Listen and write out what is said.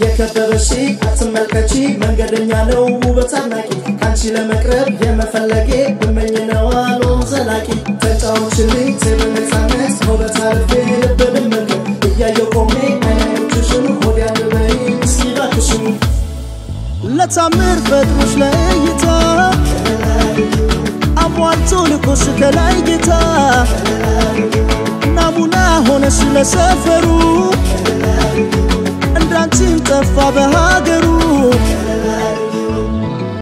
يكبرشيك أتملكشيك من قدرني أنا وبتناكي أنتي لمقرب يا مفلقي بمني نوالو زناكي تتعود شليك تبني سامس هو بتعرفي لبدم منك يا يوكمي أنا وتشنو هو يعرفني سيرك شنو لا تمر فتروش لا يجتا أبوان تولك وشك لا يجتا نامونا هون شل سفرو. I'm not